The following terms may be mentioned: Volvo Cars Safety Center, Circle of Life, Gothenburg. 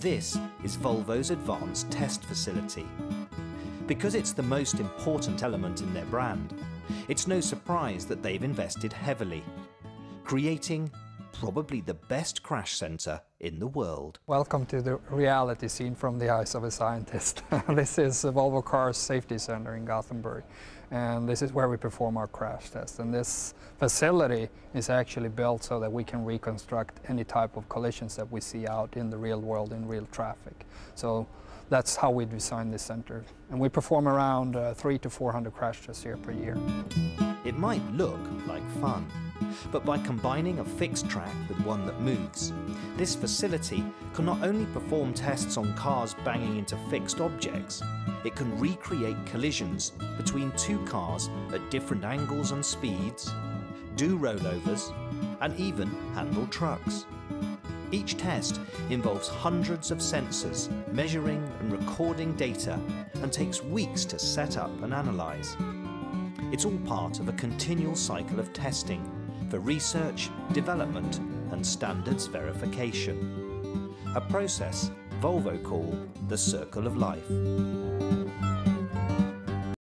This is Volvo's advanced test facility. Because it's the most important element in their brand, it's no surprise that they've invested heavily, creating probably the best crash centre in the world. Welcome to the reality scene from the eyes of a scientist. This is the Volvo Cars Safety Center in Gothenburg, and this is where we perform our crash test. And this facility is actually built so that we can reconstruct any type of collisions that we see out in the real world, in real traffic. So that's how we design this center. And we perform around 300 to 400 crash tests here per year. It might look like fun, but by combining a fixed track with one that moves, this facility can not only perform tests on cars banging into fixed objects, it can recreate collisions between two cars at different angles and speeds, do rollovers, and even handle trucks. Each test involves hundreds of sensors measuring and recording data and takes weeks to set up and analyse. It's all part of a continual cycle of testing for research, development and standards verification. A process Volvo call the Circle of Life.